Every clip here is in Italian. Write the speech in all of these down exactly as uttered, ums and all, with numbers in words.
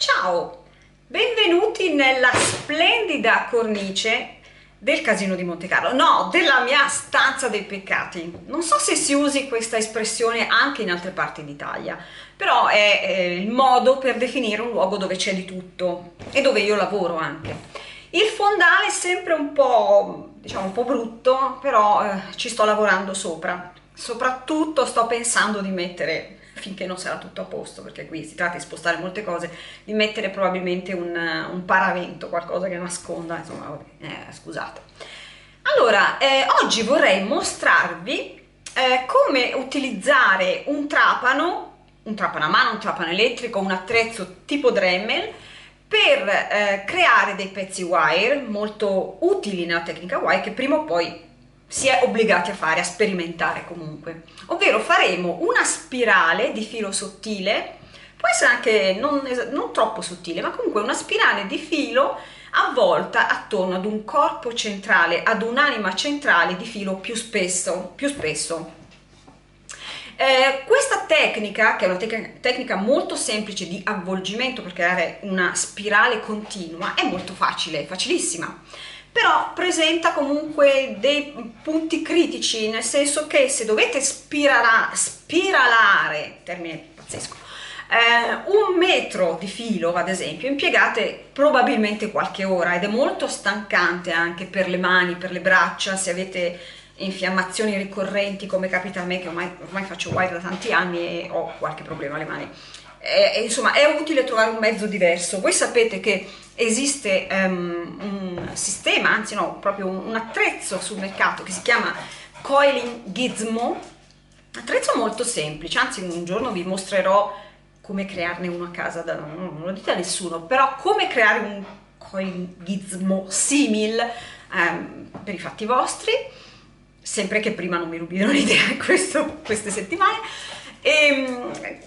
Ciao, benvenuti nella splendida cornice del Casino di Monte Carlo, no, della mia stanza dei peccati. Non so se si usi questa espressione anche in altre parti d'Italia, però è eh, il modo per definire un luogo dove c'è di tutto e dove io lavoro anche. Il fondale è sempre un po', diciamo, un po' brutto, però eh, ci sto lavorando sopra. Soprattutto sto pensando di mettere, finché non sarà tutto a posto, perché qui si tratta di spostare molte cose, di mettere probabilmente un, un paravento, qualcosa che nasconda, insomma, eh, scusate. Allora, eh, oggi vorrei mostrarvi eh, come utilizzare un trapano, un trapano a mano, un trapano elettrico, un attrezzo tipo Dremel, per eh, creare dei pezzi wire molto utili nella tecnica wire, che prima o poi si è obbligati a fare, a sperimentare comunque, ovvero faremo una spirale di filo sottile, può essere anche non, non troppo sottile, ma comunque una spirale di filo avvolta attorno ad un corpo centrale, ad un'anima centrale di filo più spesso, più spesso. Eh, questa tecnica, che è una tec- tecnica molto semplice di avvolgimento per creare una spirale continua, è molto facile, facilissima. Però presenta comunque dei punti critici, nel senso che se dovete spirala, spiralare, termine pazzesco, eh, un metro di filo ad esempio, impiegate probabilmente qualche ora ed è molto stancante anche per le mani, per le braccia, se avete infiammazioni ricorrenti come capita a me, che ormai, ormai faccio wire da tanti anni e ho qualche problema alle mani. Eh, insomma, è utile trovare un mezzo diverso. Voi sapete che esiste um, un sistema, anzi no, proprio un, un attrezzo sul mercato che si chiama Coiling Gizmo, attrezzo molto semplice, anzi un giorno vi mostrerò come crearne uno a casa, da, non lo dite a nessuno, però come creare un Coiling Gizmo simil um, per i fatti vostri, sempre che prima non mi rubino l'idea queste settimane. E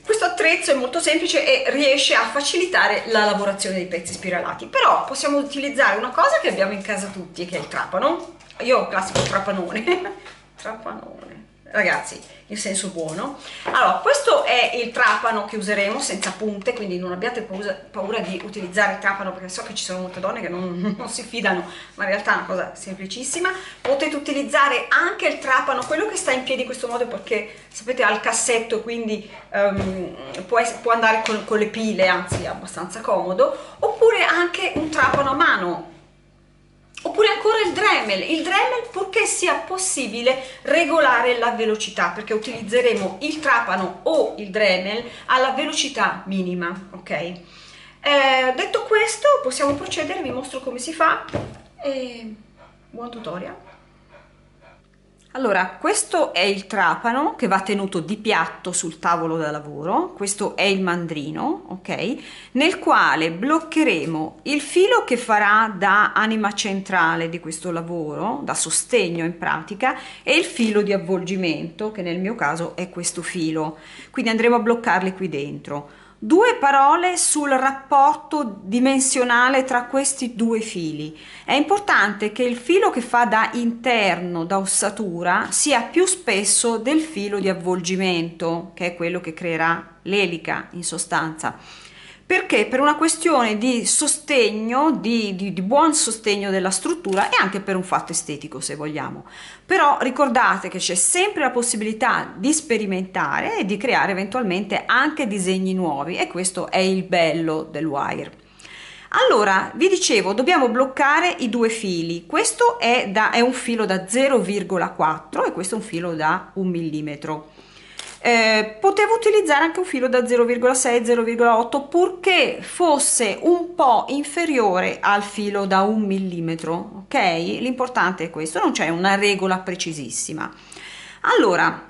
questo attrezzo è molto semplice e riesce a facilitare la lavorazione dei pezzi spiralati, però possiamo utilizzare una cosa che abbiamo in casa tutti, che è il trapano. Io ho il classico trapanone, trapanone, ragazzi, in senso buono. Allora, questo è il trapano che useremo, senza punte, quindi non abbiate paura di utilizzare il trapano, perché so che ci sono molte donne che non, non si fidano, ma in realtà è una cosa semplicissima. Potete utilizzare anche il trapano, quello che sta in piedi in questo modo, perché sapete ha il cassetto, quindi um, può, essere, può andare con, con le pile, anzi è abbastanza comodo, oppure anche un trapano a mano. Oppure ancora il Dremel, il Dremel purché sia possibile regolare la velocità, perché utilizzeremo il trapano o il Dremel alla velocità minima, ok? Eh, detto questo possiamo procedere, vi mostro come si fa e buon tutorial. Allora, questo è il trapano che va tenuto di piatto sul tavolo da lavoro, questo è il mandrino, ok? Nel quale bloccheremo il filo che farà da anima centrale di questo lavoro, da sostegno in pratica, e il filo di avvolgimento, che nel mio caso è questo filo. Quindi andremo a bloccarli qui dentro. Due parole sul rapporto dimensionale tra questi due fili. È importante che il filo che fa da interno, da ossatura, sia più spesso del filo di avvolgimento, che è quello che creerà l'elica in sostanza. Perché? Per una questione di sostegno, di, di, di buon sostegno della struttura e anche per un fatto estetico, se vogliamo. Però ricordate che c'è sempre la possibilità di sperimentare e di creare eventualmente anche disegni nuovi, e questo è il bello del wire. Allora, vi dicevo, dobbiamo bloccare i due fili. Questo è, da, è un filo da zero virgola quattro e questo è un filo da un millimetro. Eh, potevo utilizzare anche un filo da zero virgola sei zero virgola otto, purché fosse un po' inferiore al filo da un millimetro, ok? L'importante è questo, non c'è una regola precisissima. Allora,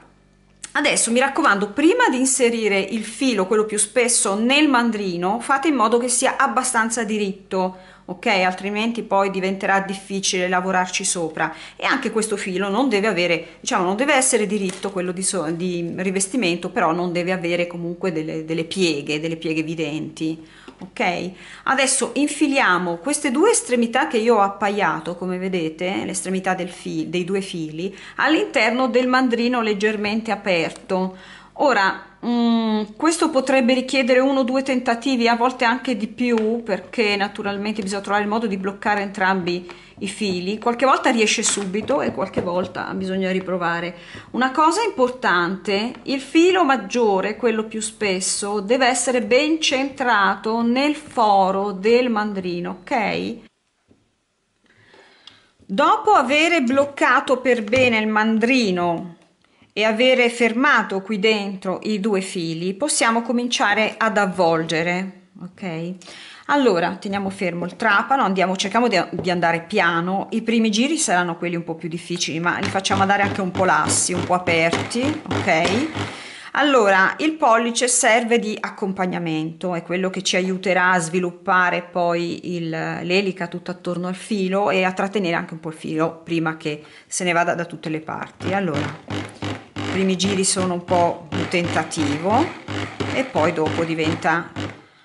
adesso mi raccomando, prima di inserire il filo, quello più spesso, nel mandrino, fate in modo che sia abbastanza diritto, ok? Altrimenti poi diventerà difficile lavorarci sopra, e anche questo filo non deve avere, diciamo, non deve essere diritto quello di, so di rivestimento, però non deve avere comunque delle, delle pieghe, delle pieghe evidenti, ok? Adesso infiliamo queste due estremità che io ho appaiato, come vedete, l'estremità del dei due fili, all'interno del mandrino leggermente aperto. Ora, Mm, questo potrebbe richiedere uno o due tentativi, a volte anche di più, perché naturalmente bisogna trovare il modo di bloccare entrambi i fili. Qualche volta riesce subito e qualche volta bisogna riprovare. Una cosa importante: il filo maggiore, quello più spesso, deve essere ben centrato nel foro del mandrino, ok? Dopo avere bloccato per bene il mandrino e avere fermato qui dentro i due fili, possiamo cominciare ad avvolgere, ok? Allora teniamo fermo il trapano, andiamo, cerchiamo di, di andare piano. I primi giri saranno quelli un po' più difficili, ma li facciamo andare anche un po' lassi, un po' aperti, ok? Allora il pollice serve di accompagnamento, è quello che ci aiuterà a sviluppare poi l'elica tutta attorno al filo e a trattenere anche un po' il filo prima che se ne vada da tutte le parti. Allora i primi giri sono un po' un tentativo e poi dopo diventa,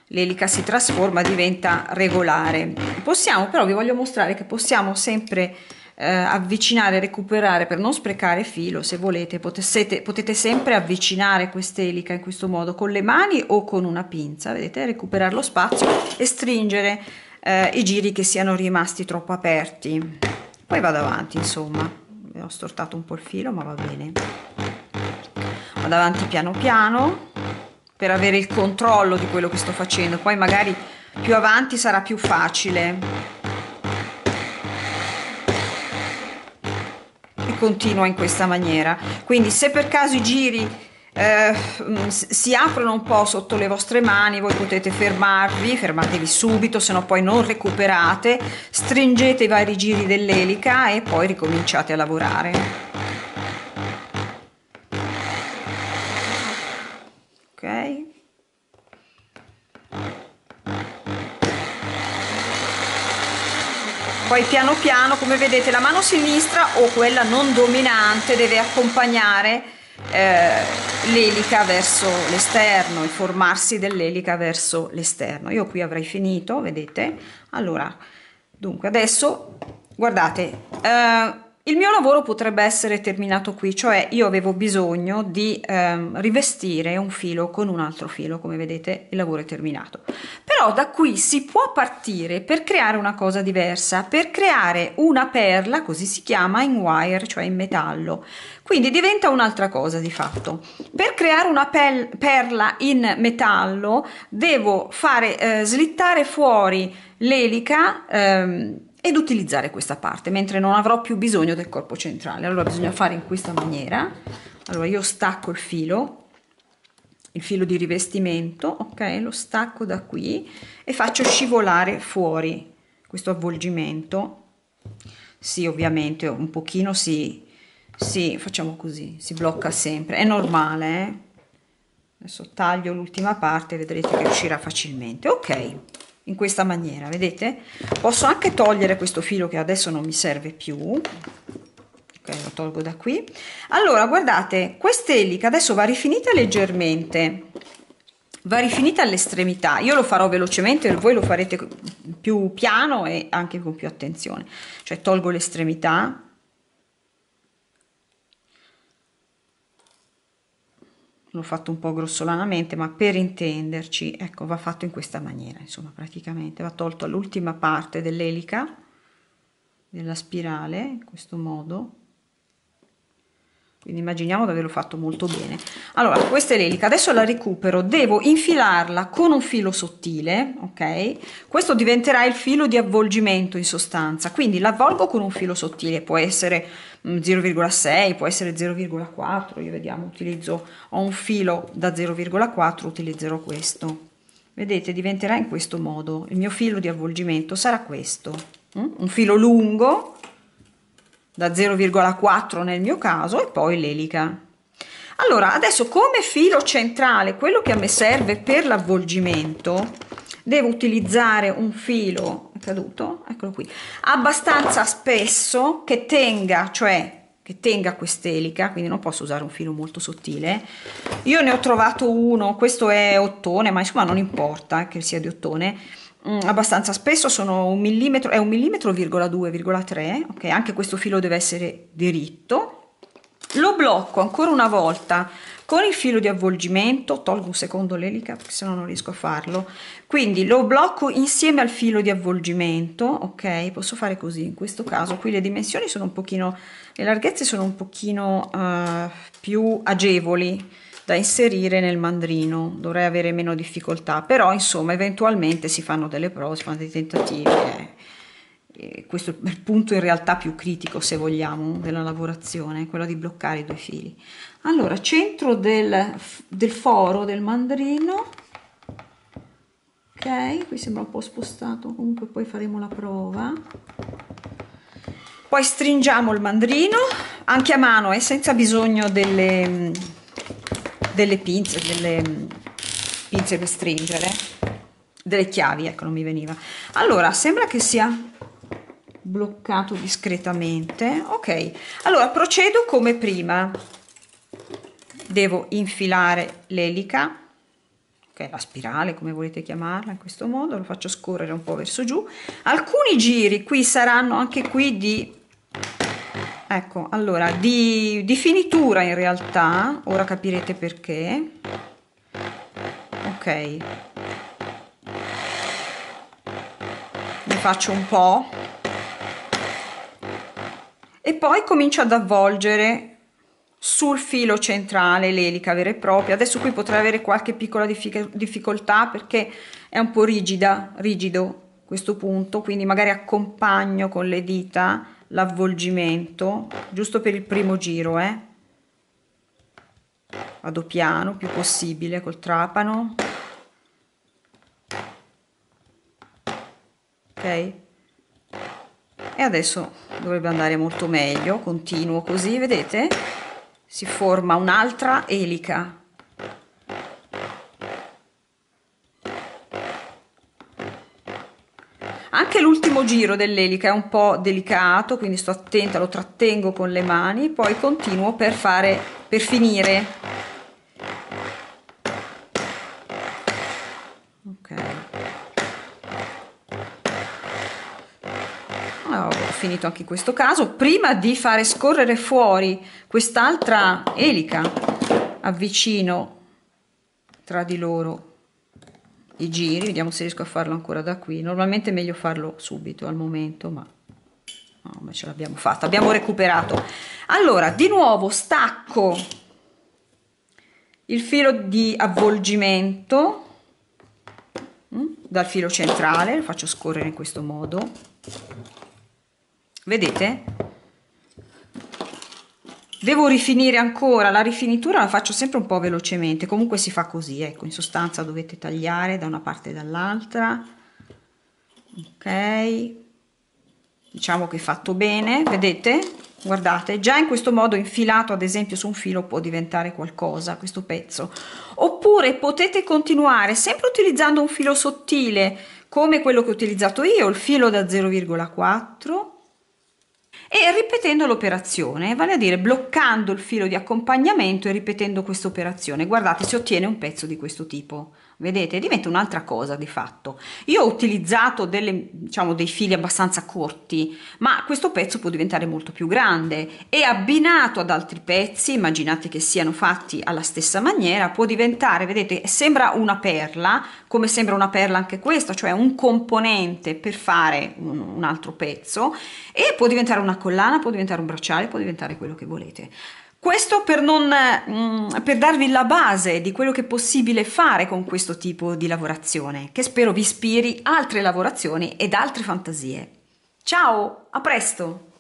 l'elica si trasforma, diventa regolare. Possiamo però, vi voglio mostrare che possiamo sempre eh, avvicinare, recuperare per non sprecare filo. Se volete potessete, potete sempre avvicinare quest'elica in questo modo con le mani o con una pinza, vedete, recuperare lo spazio e stringere eh, i giri che siano rimasti troppo aperti. Poi vado avanti, insomma, ho stortato un po' il filo ma va bene. Vado avanti piano piano per avere il controllo di quello che sto facendo, poi magari più avanti sarà più facile. E continua in questa maniera. Quindi se per caso i giri eh, si aprono un po' sotto le vostre mani, voi potete fermarvi, fermatevi subito, se no poi non recuperate, stringete i vari giri dell'elica e poi ricominciate a lavorare. Okay. Poi piano piano, come vedete, la mano sinistra o quella non dominante deve accompagnare eh, l'elica verso l'esterno, il formarsi dell'elica verso l'esterno. Io qui avrei finito, vedete? Allora, dunque adesso guardate, eh, il mio lavoro potrebbe essere terminato qui, cioè io avevo bisogno di ehm, rivestire un filo con un altro filo, come vedete il lavoro è terminato. Però da qui si può partire per creare una cosa diversa, per creare una perla, così si chiama, in wire, cioè in metallo. Quindi diventa un'altra cosa di fatto. Per creare una perla in metallo devo fare eh, slittare fuori l'elica, ehm, ed utilizzare questa parte, mentre non avrò più bisogno del corpo centrale. Allora bisogna fare in questa maniera. Allora io stacco il filo, il filo di rivestimento, ok, lo stacco da qui e faccio scivolare fuori questo avvolgimento. Sì, ovviamente un pochino si, si facciamo così, si blocca sempre, è normale, eh? Adesso taglio l'ultima parte, vedrete che uscirà facilmente, ok? In questa maniera, vedete? Posso anche togliere questo filo che adesso non mi serve più, ok, lo tolgo da qui. Allora guardate, quest'elica adesso va rifinita leggermente, va rifinita all'estremità. Io lo farò velocemente, voi lo farete più piano e anche con più attenzione. Cioè tolgo l'estremità, l'ho fatto un po' grossolanamente, ma per intenderci, ecco, va fatto in questa maniera, insomma, praticamente va tolto all'ultima parte dell'elica della spirale in questo modo. Quindi immaginiamo di averlo fatto molto bene. Allora questa è l'elica, adesso la recupero, devo infilarla con un filo sottile, ok? Questo diventerà il filo di avvolgimento in sostanza, quindi l'avvolgo con un filo sottile, può essere zero virgola sei, può essere zero virgola quattro, io vediamo, utilizzo, ho un filo da zero virgola quattro, utilizzerò questo. Vedete, diventerà in questo modo, il mio filo di avvolgimento sarà questo, un filo lungo, da zero virgola quattro nel mio caso, e poi l'elica. Allora adesso come filo centrale, quello che a me serve per l'avvolgimento, devo utilizzare un filo, è caduto, eccolo qui, abbastanza spesso che tenga, cioè che tenga quest'elica, quindi non posso usare un filo molto sottile. Io ne ho trovato uno, questo è ottone, ma insomma non importa che sia di ottone, abbastanza spesso sono un millimetro, è un millimetro virgola due virgola tre, ok, anche questo filo deve essere diritto. Lo blocco ancora una volta Con il filo di avvolgimento tolgo un secondo l'elica perché sennò non riesco a farlo, quindi lo blocco insieme al filo di avvolgimento, ok? Posso fare così in questo caso. Qui le dimensioni sono un pochino, le larghezze sono un pochino uh, più agevoli da inserire nel mandrino, dovrei avere meno difficoltà, però insomma eventualmente si fanno delle prove, si fanno dei tentativi, eh. E questo è il punto in realtà più critico, se vogliamo, della lavorazione, quello di bloccare i due fili. Allora, centro del, del foro del mandrino, ok, qui sembra un po' spostato, comunque poi faremo la prova. Poi stringiamo il mandrino anche a mano e eh, senza bisogno delle delle pinze, delle pinze per stringere, delle chiavi, ecco non mi veniva. Allora, sembra che sia bloccato discretamente, ok. Allora procedo come prima, devo infilare l'elica, ok, la spirale come volete chiamarla, in questo modo lo faccio scorrere un po' verso giù, alcuni giri qui saranno anche qui di Ecco, allora, di, di finitura in realtà, ora capirete perché, ok, ne faccio un po' e poi comincio ad avvolgere sul filo centrale l'elica vera e propria. Adesso qui potrei avere qualche piccola diffic- difficoltà perché è un po' rigida, rigido questo punto, quindi magari accompagno con le dita l'avvolgimento giusto per il primo giro, eh? Vado piano, più possibile col trapano, ok, e adesso dovrebbe andare molto meglio. Continuo così, vedete? Si forma un'altra elica, anche l'ultimo giro dell'elica è un po' delicato, quindi sto attenta, lo trattengo con le mani, poi continuo per fare, per finire, ok. Allora, ho finito anche in questo caso. Prima di fare scorrere fuori quest'altra elica avvicino tra di loro i giri, vediamo se riesco a farlo ancora da qui. Normalmente è meglio farlo subito al momento, ma, no, ma ce l'abbiamo fatta, abbiamo recuperato. Allora di nuovo stacco il filo di avvolgimento mh, dal filo centrale, lo faccio scorrere in questo modo, vedete? Devo rifinire ancora, la rifinitura la faccio sempre un po' velocemente, comunque si fa così, ecco, in sostanza dovete tagliare da una parte e dall'altra, ok, diciamo che è fatto bene, vedete? Guardate, già in questo modo infilato ad esempio su un filo può diventare qualcosa questo pezzo, oppure potete continuare sempre utilizzando un filo sottile come quello che ho utilizzato io, il filo da zero virgola quattro, e ripetendo l'operazione, vale a dire bloccando il filo di accompagnamento e ripetendo questa operazione. Guardate, si ottiene un pezzo di questo tipo, vedete? Diventa un'altra cosa di fatto. Io ho utilizzato delle, diciamo, dei fili abbastanza corti, ma questo pezzo può diventare molto più grande e abbinato ad altri pezzi, immaginate che siano fatti alla stessa maniera, può diventare, vedete, sembra una perla, come sembra una perla anche questa, cioè un componente per fare un, un altro pezzo, e può diventare una collana, può diventare un bracciale, può diventare quello che volete. Questo per, non, per darvi la base di quello che è possibile fare con questo tipo di lavorazione, che spero vi ispiri altre lavorazioni ed altre fantasie. Ciao, a presto!